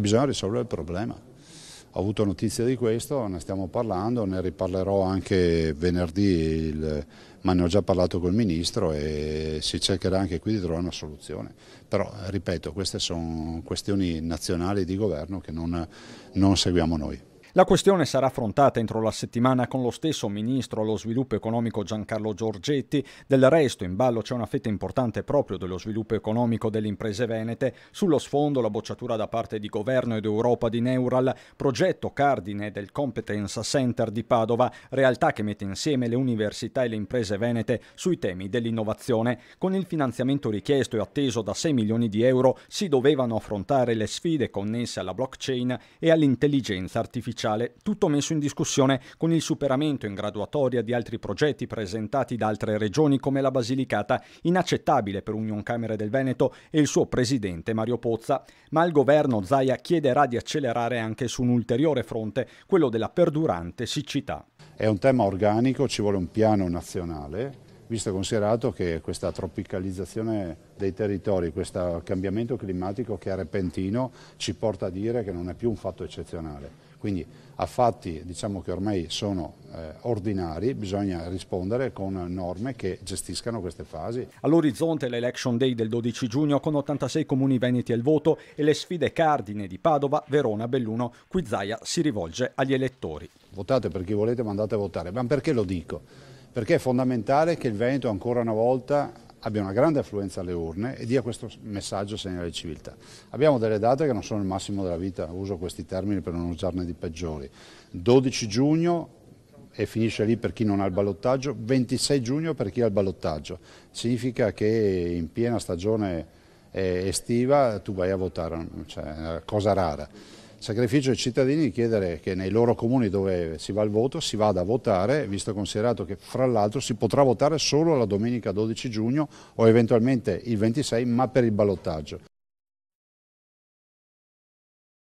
Bisogna risolvere il problema. Ho avuto notizia di questo, ne stiamo parlando, ne riparlerò anche venerdì, ma ne ho già parlato col Ministro e si cercherà anche qui di trovare una soluzione. Però, ripeto, queste sono questioni nazionali di governo che non seguiamo noi. La questione sarà affrontata entro la settimana con lo stesso Ministro allo Sviluppo Economico Giancarlo Giorgetti. Del resto in ballo c'è una fetta importante proprio dello sviluppo economico delle imprese venete. Sullo sfondo la bocciatura da parte di Governo ed Europa di Neural, progetto cardine del Competence Center di Padova, realtà che mette insieme le università e le imprese venete sui temi dell'innovazione. Con il finanziamento richiesto e atteso da 6 milioni di euro si dovevano affrontare le sfide connesse alla blockchain e all'intelligenza artificiale. Tutto messo in discussione con il superamento in graduatoria di altri progetti presentati da altre regioni come la Basilicata, inaccettabile per Unioncamere del Veneto e il suo presidente Mario Pozza. Ma il governo Zaia chiederà di accelerare anche su un ulteriore fronte, quello della perdurante siccità. È un tema organico, ci vuole un piano nazionale, visto e considerato che questa tropicalizzazione dei territori, questo cambiamento climatico che è repentino, ci porta a dire che non è più un fatto eccezionale. Quindi a fatti, diciamo, che ormai sono ordinari, bisogna rispondere con norme che gestiscano queste fasi. All'orizzonte l'Election Day del 12 giugno con 86 comuni veneti al voto e le sfide cardine di Padova, Verona, Belluno, cui Zaia si rivolge agli elettori. Votate per chi volete, ma andate a votare. Ma perché lo dico? Perché è fondamentale che il Veneto ancora una volta abbia una grande affluenza alle urne e dia questo messaggio segnale di civiltà. Abbiamo delle date che non sono il massimo della vita, uso questi termini per non usarne di peggiori. 12 giugno e finisce lì per chi non ha il ballottaggio, 26 giugno per chi ha il ballottaggio. Significa che in piena stagione estiva tu vai a votare, cioè è una cosa rara. Sacrificio ai cittadini chiedere che nei loro comuni dove si va al voto si vada a votare, visto e considerato che fra l'altro si potrà votare solo la domenica 12 giugno o eventualmente il 26, ma per il ballottaggio.